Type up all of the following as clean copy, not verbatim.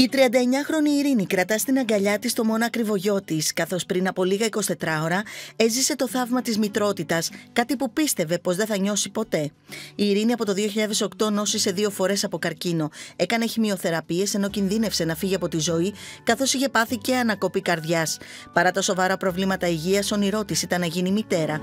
Η 39χρονη Ειρήνη κρατά στην αγκαλιά της το μονάκριβο γιο της, καθώς πριν από λίγα 24 ώρα έζησε το θαύμα της μητρότητας, κάτι που πίστευε πως δεν θα νιώσει ποτέ. Η Ειρήνη από το 2008 νόσησε 2 φορές από καρκίνο, έκανε χημειοθεραπείες ενώ κινδύνευσε να φύγει από τη ζωή, καθώς είχε πάθει και ανακοπή καρδιάς. Παρά τα σοβαρά προβλήματα υγείας, όνειρό της ήταν να γίνει μητέρα.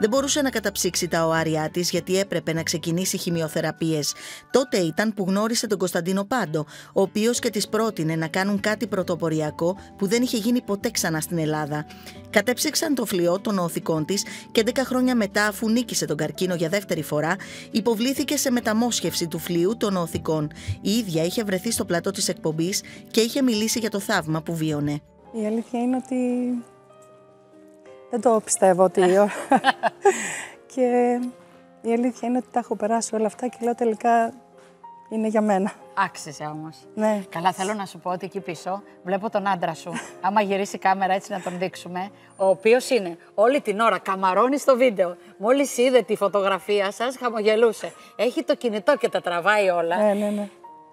Δεν μπορούσε να καταψύξει τα οάρια της, γιατί έπρεπε να ξεκινήσει χημειοθεραπείες. Τότε ήταν που γνώρισε τον Κωνσταντίνο Πάντο, ο οποίος και της πρότεινε να κάνουν κάτι πρωτοποριακό που δεν είχε γίνει ποτέ ξανά στην Ελλάδα. Κατέψυξαν το φλοιό των οθικών της και 10 χρόνια μετά, αφού νίκησε τον καρκίνο για 2η φορά, υποβλήθηκε σε μεταμόσχευση του φλοιού των οθικών. Η ίδια είχε βρεθεί στο πλατό της εκπομπής και είχε μιλήσει για το θαύμα που βίωνε. Η αλήθεια είναι ότι δεν το πιστεύω ότι και η αλήθεια είναι ότι τα έχω περάσει όλα αυτά και λέω τελικά είναι για μένα. Άξιζε όμως. Ναι. Καλά, θέλω να σου πω ότι εκεί πίσω βλέπω τον άντρα σου. Άμα γυρίσει η κάμερα έτσι να τον δείξουμε, ο οποίος είναι όλη την ώρα καμαρώνει στο βίντεο. Μόλις είδε τη φωτογραφία σας, χαμογελούσε. Έχει το κινητό και τα τραβάει όλα. Ναι.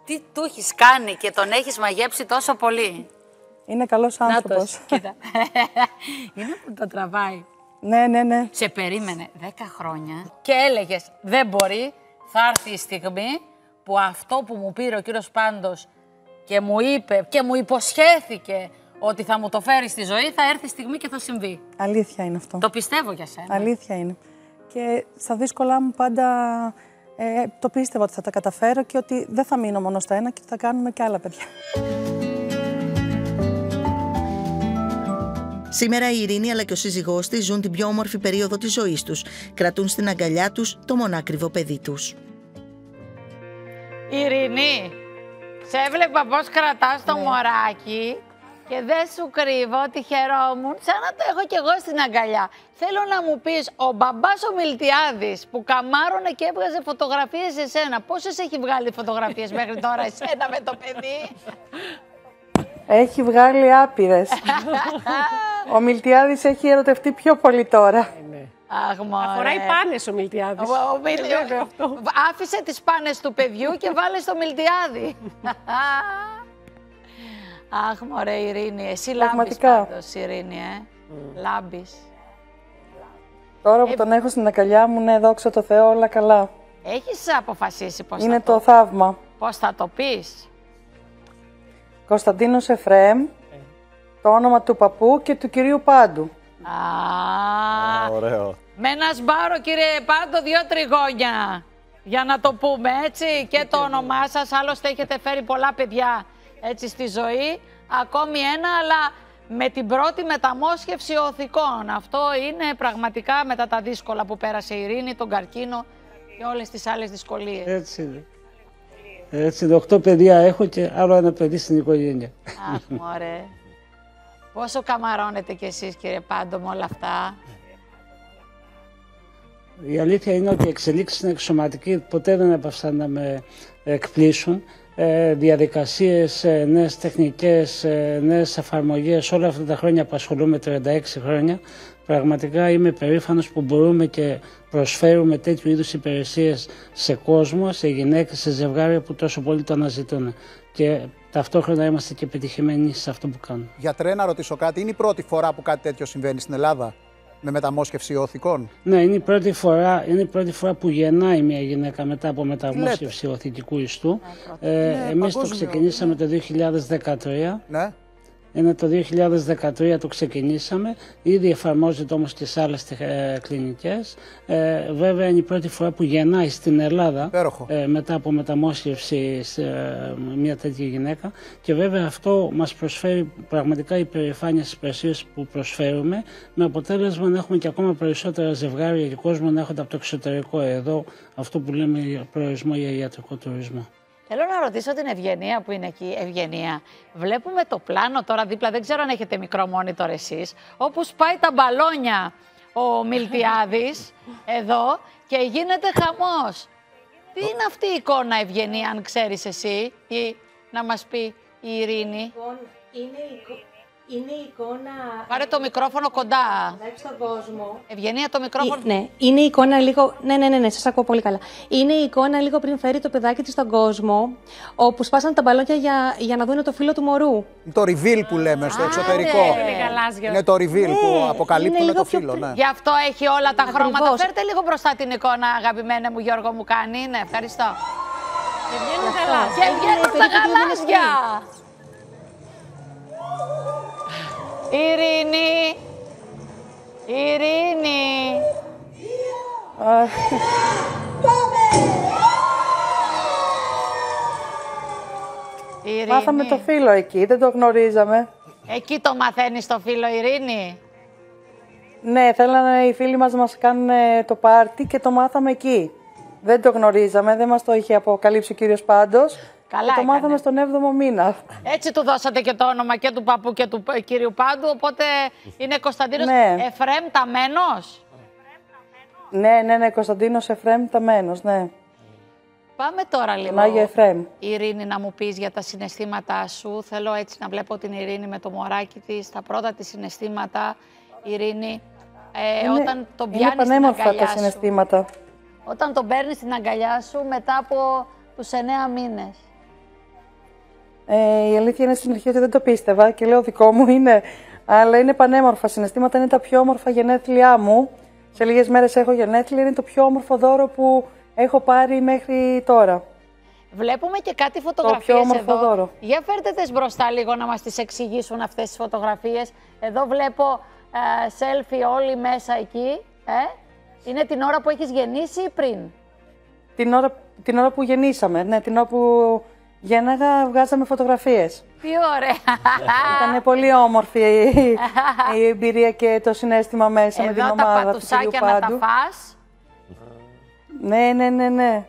Τι του έχεις κάνει και τον έχεις μαγέψει τόσο πολύ. Είναι καλός άνθρωπος. Κοίτα. Είναι που το τραβάει. Ναι. Σε περίμενε 10 χρόνια και έλεγες δεν μπορεί, θα έρθει η στιγμή που αυτό που μου πήρε ο κύριος Πάντος και μου είπε και μου υποσχέθηκε ότι θα μου το φέρει στη ζωή, θα έρθει η στιγμή και θα συμβεί. Αλήθεια είναι αυτό. Το πιστεύω για σένα. Αλήθεια είναι. Και στα δύσκολά μου πάντα το πίστευα ότι θα τα καταφέρω και ότι δεν θα μείνω μόνο στο ένα και θα κάνουμε και άλλα παιδιά. Σήμερα η Ειρήνη αλλά και ο σύζυγός της ζουν την πιο όμορφη περίοδο της ζωής τους. Κρατούν στην αγκαλιά τους το μονάκριβο παιδί τους. Ειρήνη, σε έβλεπα πώς κρατάς το μωράκι και δεν σου κρύβω ότι χαιρόμουν σαν να το έχω κι εγώ στην αγκαλιά. Θέλω να μου πεις, ο μπαμπάς ο Μιλτιάδης που καμάρωνε και έβγαζε φωτογραφίες σε σένα, πόσες έχει βγάλει φωτογραφίες μέχρι τώρα εσένα με το παιδί? Έχει βγάλει άπειρες. Ο Μιλτιάδης έχει ερωτευτεί πιο πολύ τώρα. Αφοράει πάνες ο Μιλτιάδης. Άφησε τις πάνες του παιδιού και βάλε στο Μιλτιάδη. Αχ, μωρέ, Ειρήνη. Εσύ λάμπεις πάντως, Ειρήνη, λάμπεις. Τώρα που τον έχω στην αγκαλιά μου, ναι, δόξα τω Θεώ, όλα καλά. Έχεις αποφασίσει πώς θα το πεις? Είναι το θαύμα. Πώς θα το πεις? Κωνσταντίνος Εφραίμ, το όνομα του παππού και του κυρίου Πάντου. Ωραίο. Με ένα σμπάρο, κύριε Πάντο, 2 τριγώνια, για να το πούμε, έτσι, και το όνομά σας, άλλωστε έχετε φέρει πολλά παιδιά, έτσι, στη ζωή. Ακόμη ένα, αλλά με την πρώτη μεταμόσχευση οθικών. Αυτό είναι πραγματικά μετά τα δύσκολα που πέρασε η Ειρήνη, τον καρκίνο και όλες τις άλλες δυσκολίες. Έτσι είναι. Έτσι, 8 παιδιά έχω και άλλο ένα παιδί στην οικογένεια. Αχ, μωρέ. Πόσο καμαρώνετε κι εσείς, κύριε Πάντο, με όλα αυτά. Η αλήθεια είναι ότι οι εξελίξεις στην εξωματική ποτέ δεν έπαυσαν να με εκπλήσουν. Διαδικασίες, νέες τεχνικές, νέες εφαρμογές, όλα αυτά τα χρόνια απασχολούμε, 36 χρόνια. Πραγματικά είμαι περήφανος που μπορούμε και προσφέρουμε τέτοιου είδους υπηρεσίες σε κόσμο, σε γυναίκες, σε ζευγάρια που τόσο πολύ το αναζητούν. Και ταυτόχρονα είμαστε και επιτυχημένοι σε αυτό που κάνουμε. Γιατρέ, να ρωτήσω κάτι, είναι η πρώτη φορά που κάτι τέτοιο συμβαίνει στην Ελλάδα? Με μεταμόσχευση οθικών. Ναι, είναι η πρώτη φορά που γεννάει μια γυναίκα μετά από μεταμόσχευση οθικού ιστού. Εμείς το ξεκινήσαμε το 2013. Ναι. Είναι το 2013 το ξεκινήσαμε, ήδη εφαρμόζεται όμως και σε άλλες κλινικές. Βέβαια είναι η πρώτη φορά που γεννάει στην Ελλάδα μετά από μεταμόσχευση σε μια τέτοια γυναίκα. Και βέβαια αυτό μας προσφέρει πραγματικά υπερηφάνεια στις υπηρεσίες που προσφέρουμε, με αποτέλεσμα να έχουμε και ακόμα περισσότερα ζευγάρια και κόσμο να έρχονται από το εξωτερικό εδώ, αυτό που λέμε προορισμό για ιατρικό τουρισμό. Θέλω να ρωτήσω την Ευγενία που είναι εκεί. Ευγενία, βλέπουμε το πλάνο τώρα δίπλα, δεν ξέρω αν έχετε μικρό monitor εσείς, όπου σπάει τα μπαλόνια ο Μιλτιάδης εδώ και γίνεται χαμός. Τι είναι αυτή η εικόνα, Ευγενία, αν ξέρεις εσύ, ή να μας πει η Ειρήνη? Είναι η Είναι η εικόνα... Πάρε το μικρόφωνο κοντά. Στον κόσμο. Ευγενία, το μικρόφωνο... Ναι, είναι η εικόνα λίγο... Ναι, σας ακούω πολύ καλά. Είναι η εικόνα λίγο πριν φέρει το παιδάκι της στον κόσμο, όπου σπάσαν τα μπαλόνια για να δουν το φύλλο του μωρού. Το reveal που λέμε στο εξωτερικό. Ναι. Είναι το reveal που αποκαλύπτουν το φύλλο. Ναι. Γι' αυτό έχει όλα τα χρώματα. Φέρτε λίγο μπροστά την εικόνα, αγαπημένα μου Γιώργο μου κάνει. Ναι, ευχαριστώ. Και βγαίνουν γαλάζια. Ειρήνη! Ειρήνη! Μάθαμε το φύλλο εκεί, δεν το γνωρίζαμε. Εκεί το μαθαίνεις το φύλλο, Ειρήνη. Ναι, θέλανε οι φίλοι μας να μας κάνουν το πάρτι και το μάθαμε εκεί. Δεν το γνωρίζαμε, δεν μας το είχε αποκαλύψει ο κύριος Πάντος. Καλά το μάθαμε στον 7ο μήνα. Έτσι του δώσατε και το όνομα και του παππού και του κύριου Πάντου, οπότε είναι Κωνσταντίνος Εφραίμ Ταμένος. Ναι, Κωνσταντίνος Εφραίμ Ταμένος, ναι. Πάμε τώρα λίγο, Ειρήνη, να μου πεις για τα συναισθήματά σου. Θέλω έτσι να βλέπω την Ειρήνη με το μωράκι της, τα πρώτα της συναισθήματα, Ειρήνη, όταν τον πιάνεις στην αγκαλιά σου. Όταν τον παίρνεις στην αγκαλιά σου μετά από τους 9 μήνες. Η αλήθεια είναι στην αρχή ότι δεν το πίστευα και λέω δικό μου είναι, αλλά είναι πανέμορφα συναισθήματα, είναι τα πιο όμορφα γενέθλιά μου. Σε λίγες μέρες έχω γενέθλια, είναι το πιο όμορφο δώρο που έχω πάρει μέχρι τώρα. Βλέπουμε και κάτι φωτογραφίες εδώ. Το πιο όμορφο δώρο. Για φέρτε τες μπροστά λίγο να μας τις εξηγήσουν αυτές τις φωτογραφίες. Εδώ βλέπω selfie όλοι μέσα εκεί. Είναι την ώρα που έχεις γεννήσει ή πριν? Την ώρα που γεννήσαμε, ναι, την ώρα που... Γεννάγα, βγάζαμε φωτογραφίες. Τι ωραία! Ήταν πολύ όμορφη η εμπειρία και το συναίσθημα μέσα εδώ με την ομάδα του. Εδώ τα πατουσάκια να τα φας. Ναι.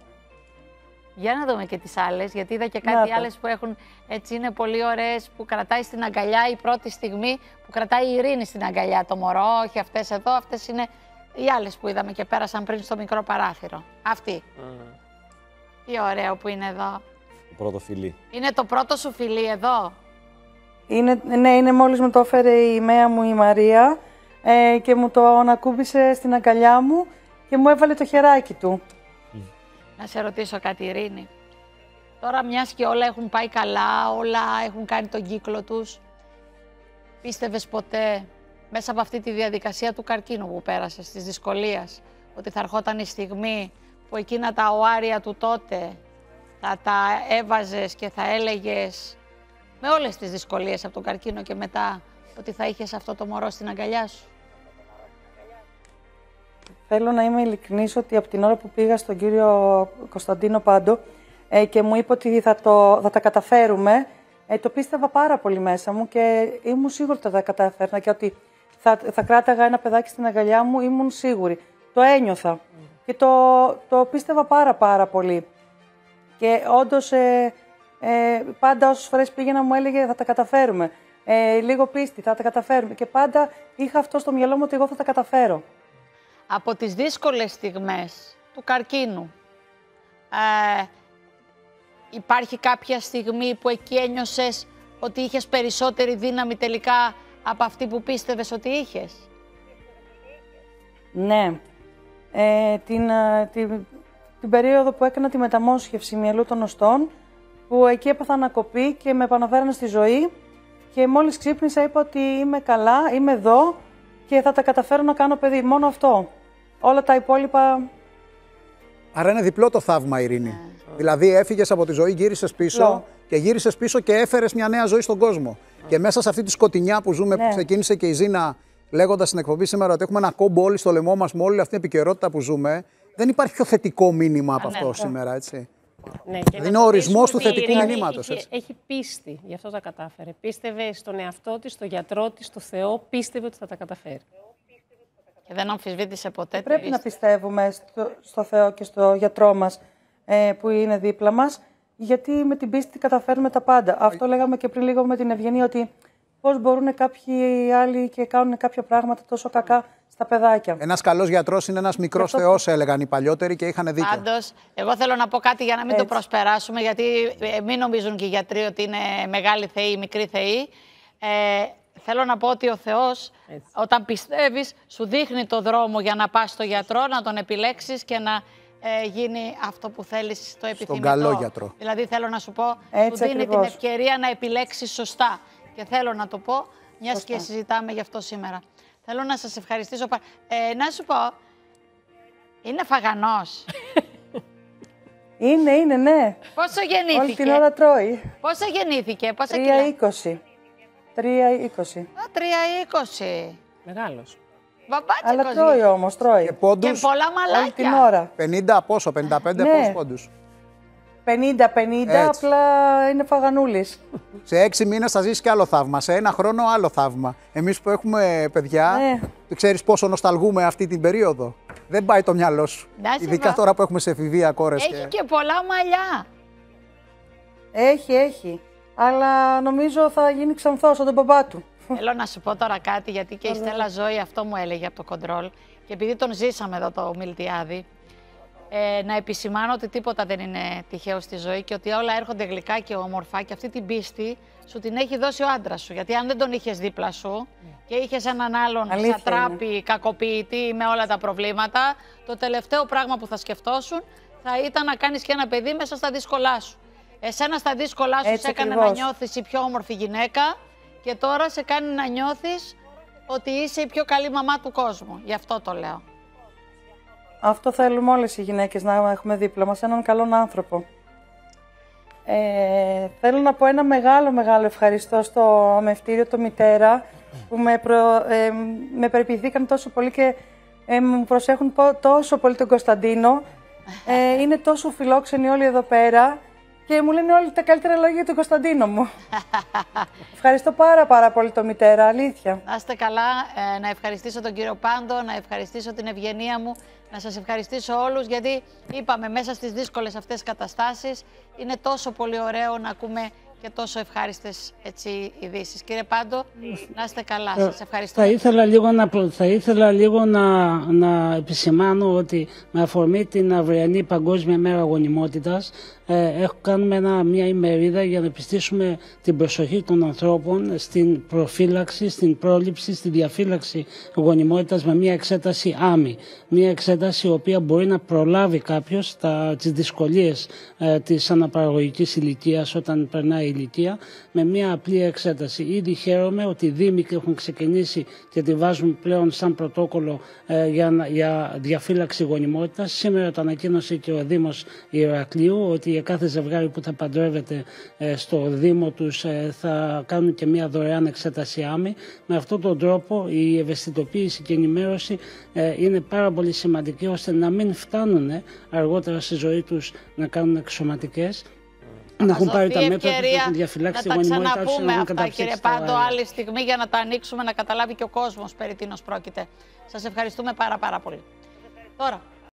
Για να δούμε και τις άλλες, γιατί είδα και κάτι άλλες που έχουν, έτσι είναι πολύ ωραίες, που κρατάει στην αγκαλιά η πρώτη στιγμή, που κρατάει η Ειρήνη στην αγκαλιά το μωρό, όχι αυτές εδώ, αυτές είναι οι άλλες που είδαμε και πέρασαν πριν στο μικρό παράθυρο. Αυτή. Τι ωραίο που είναι εδώ. Πρώτο φιλί. Είναι το πρώτο σου φιλί εδώ. Ναι, μόλις μου το έφερε η μαία μου η Μαρία και μου το ανακούμπησε στην αγκαλιά μου και μου έβαλε το χεράκι του. Να σε ρωτήσω κάτι, Ειρήνη. Τώρα μιας και όλα έχουν πάει καλά, όλα έχουν κάνει τον κύκλο τους, πίστευες ποτέ μέσα από αυτή τη διαδικασία του καρκίνου που πέρασες, της δυσκολίας, ότι θα ερχόταν η στιγμή που εκείνα τα οάρια του τότε θα τα έβαζες και θα έλεγες με όλες τις δυσκολίες από τον καρκίνο και μετά ότι θα είχες αυτό το μωρό στην αγκαλιά σου? Θέλω να είμαι ειλικρινής ότι από την ώρα που πήγα στον κύριο Κωνσταντίνο Πάντο και μου είπε ότι θα τα καταφέρουμε, το πίστευα πάρα πολύ μέσα μου και ήμουν σίγουρη ότι θα τα καταφέρνα και ότι θα κράταγα ένα παιδάκι στην αγκαλιά μου, ήμουν σίγουρη. Το ένιωθα και το πίστευα πάρα πολύ. Και όντως πάντα όσες φορές πήγαινα μου έλεγε θα τα καταφέρουμε, λίγο πίστη, θα τα καταφέρουμε και πάντα είχα αυτό στο μυαλό μου ότι εγώ θα τα καταφέρω. Από τις δύσκολες στιγμές του καρκίνου υπάρχει κάποια στιγμή που εκεί ένιωσες ότι είχες περισσότερη δύναμη τελικά από αυτή που πίστευες ότι είχες? Ναι, την περίοδο που έκανα τη μεταμόσχευση μυελού των οστών, που εκεί έπαθα ανακοπή και με επαναφέρανε στη ζωή και μόλις ξύπνησα είπα ότι είμαι καλά, είμαι εδώ και θα τα καταφέρω να κάνω παιδί, μόνο αυτό. Όλα τα υπόλοιπα... Άρα είναι διπλό το θαύμα, Ειρήνη. Δηλαδή έφυγες από τη ζωή, γύρισες πίσω και γύρισες πίσω και έφερες μια νέα ζωή στον κόσμο. Και μέσα σε αυτή τη σκοτεινιά που ζούμε, που ξεκίνησε και η Ζήνα λέγοντας στην εκπομπή σήμερα ότι έχουμε ένα κόμπο όλοι στο λαιμό μας με όλη αυτή την επικαιρότητα που ζούμε. Δεν υπάρχει πιο θετικό μήνυμα από αυτό σήμερα, έτσι. Ναι, δηλαδή είναι ο ορισμός του θετικού μηνύματος. Έχει πίστη, γι' αυτό τα κατάφερε. Πίστευε στον εαυτό της, στον γιατρό της, στον Θεό, πίστευε ότι θα τα καταφέρει. Και δεν αμφισβήτησε ποτέ. Πρέπει να πιστεύουμε στο Θεό και στο γιατρό μας που είναι δίπλα μας, γιατί με την πίστη καταφέρνουμε τα πάντα. Αυτό λέγαμε και πριν λίγο με την Ευγενία, ότι πώς μπορούν κάποιοι άλλοι και κάνουν κάποια πράγματα τόσο κακά στα παιδάκια. Ένας καλός γιατρός είναι ένας μικρός θεός, έλεγαν οι παλιότεροι και είχαν δίκιο. Πάντως, εγώ θέλω να πω κάτι για να μην το προσπεράσουμε, γιατί μην νομίζουν και οι γιατροί ότι είναι μεγάλοι θεοί ή μικροί θεοί. Θέλω να πω ότι ο Θεός, όταν πιστεύεις, σου δείχνει το δρόμο για να πας στο γιατρό, να τον επιλέξεις και να γίνει αυτό που θέλεις, το επιθυμητό. Στον καλό γιατρό. Δηλαδή, θέλω να σου πω, σου δίνει την ευκαιρία να επιλέξεις σωστά. Και θέλω να το πω, μιας και συζητάμε γι' αυτό σήμερα. Θέλω να σας ευχαριστήσω. Να σου πω, είναι φαγανός. Είναι, ναι. Πόσο γεννήθηκε? Όλη την ώρα τρώει. Πόσο γεννήθηκε, πόσα κιλά? 3,20. Μεγάλος. Μπαμπάτσικος. Αλλά τρώει όμως, τρώει. Και πόντους. Και πολλά μαλάκια. Όλη την ώρα. 50 πόσο, 55 ναι. Πόσους πόντους? 50-50, απλά είναι φαγανούλης. Σε 6 μήνες θα ζήσει και άλλο θαύμα, σε 1 χρόνο άλλο θαύμα. Εμείς που έχουμε παιδιά, ξέρεις πόσο νοσταλγούμε αυτή την περίοδο. Δεν πάει το μυαλό σου. Ειδικά τώρα που έχουμε σε εφηβεία κόρες. Έχει και πολλά μαλλιά. Έχει. Αλλά νομίζω θα γίνει ξανθός από τον παπά του. Θέλω να σου πω τώρα κάτι, γιατί και η Στέλλα Ζώη αυτό μου έλεγε από το κοντρόλ. Και επειδή τον ζήσαμε εδώ το Μιλτιάδη, να επισημάνω ότι τίποτα δεν είναι τυχαίο στη ζωή και ότι όλα έρχονται γλυκά και όμορφα. Και αυτή την πίστη σου την έχει δώσει ο άντρας σου. Γιατί αν δεν τον είχες δίπλα σου και είχες έναν άλλον σατράπη, κακοποιητή με όλα τα προβλήματα, το τελευταίο πράγμα που θα σκεφτόσουν θα ήταν να κάνεις και ένα παιδί μέσα στα δύσκολά σου. Εσένα στα δύσκολά σου σε έκανε να νιώθεις η πιο όμορφη γυναίκα και τώρα σε κάνει να νιώθεις ότι είσαι η πιο καλή μαμά του κόσμου. Γι' αυτό το λέω. Αυτό θέλουμε όλες οι γυναίκες να έχουμε δίπλα μας, έναν καλόν άνθρωπο. Θέλω να πω ένα μεγάλο ευχαριστώ στο μευτήριο, το μητέρα, που με περιποιηθήκαν τόσο πολύ και μου προσέχουν τόσο πολύ τον Κωνσταντίνο. Είναι τόσο φιλόξενοι όλοι εδώ πέρα και μου λένε όλοι τα καλύτερα λόγια για τον Κωνσταντίνο μου. Ευχαριστώ πάρα πολύ το μητέρα, αλήθεια. Να είστε καλά, να ευχαριστήσω τον κύριο Πάντο, να ευχαριστήσω την Ευγενία μου. Να σας ευχαριστήσω όλους, γιατί είπαμε μέσα στις δύσκολες αυτές καταστάσεις είναι τόσο πολύ ωραίο να ακούμε και τόσο ευχάριστες ειδήσεις. Κύριε Πάντο, να είστε καλά. Σας ευχαριστώ. Θα ήθελα λίγο να επισημάνω ότι με αφορμή την αυριανή Παγκόσμια Μέρα Γονιμότητας κάνουμε μια ημερίδα για να επιστήσουμε την προσοχή των ανθρώπων στην προφύλαξη, στην πρόληψη, στη διαφύλαξη γονιμότητας με μια εξέταση άμυ. Μια εξέταση η οποία μπορεί να προλάβει κάποιος τις δυσκολίες της αναπαραγωγικής ηλικίας όταν περνάει η ηλικία με μια απλή εξέταση. Ήδη χαίρομαι ότι οι δήμοι έχουν ξεκινήσει και τη βάζουν πλέον σαν πρωτόκολλο για διαφύλαξη γονιμότητας. Σήμερα το ανακοίνωσε και ο Δήμος Ηρακλείου ότι για κάθε ζευγάρι που θα παντρεύεται στο Δήμο τους θα κάνουν και μια δωρεάν εξέταση άμυ. Με αυτόν τον τρόπο η ευαισθητοποίηση και η ενημέρωση είναι πάρα πολύ σημαντική ώστε να μην φτάνουν αργότερα στη ζωή τους να κάνουν εξωματικές. Να έχουν πάρει τα μέτρα που έχουν διαφυλάξει τη γονιμότητα. Να τα ξαναπούμε αυτά, κύριε Πάντο, άλλη στιγμή για να τα ανοίξουμε, να καταλάβει και ο κόσμος περί τίνος πρόκειται. Σας ευχαριστούμε πάρα πολύ. Τώρα.